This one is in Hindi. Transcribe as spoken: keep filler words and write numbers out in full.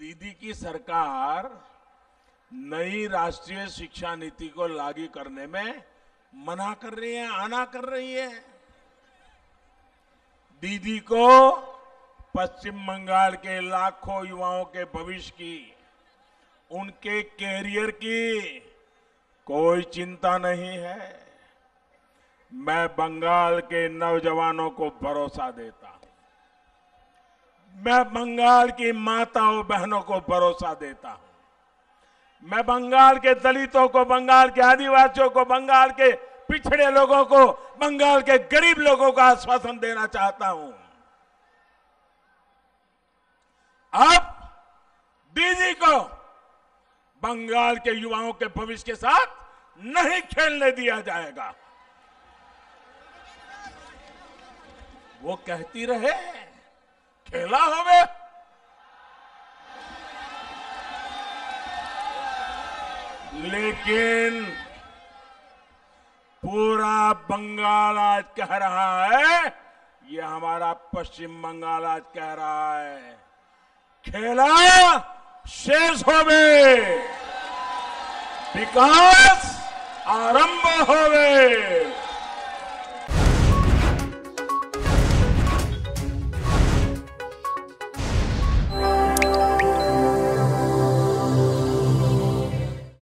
दीदी की सरकार नई राष्ट्रीय शिक्षा नीति को लागू करने में मना कर रही है, आना कर रही है। दीदी को पश्चिम बंगाल के लाखों युवाओं के भविष्य की, उनके कैरियर की कोई चिंता नहीं है। मैं बंगाल के नौजवानों को भरोसा देता हूं, मैं बंगाल की माताओं बहनों को भरोसा देता हूं, मैं बंगाल के दलितों को, बंगाल के आदिवासियों को, बंगाल के पिछड़े लोगों को, बंगाल के गरीब लोगों का आश्वासन देना चाहता हूं। आप दीदी को बंगाल के युवाओं के भविष्य के साथ नहीं खेलने दिया जाएगा। वो कहती रहे, खेला होवे। लेकिन पूरा बंगाल आज कह रहा है, ये हमारा पश्चिम बंगाल आज कह रहा है, खेला शेष होवे, विकास आरंभ होवे।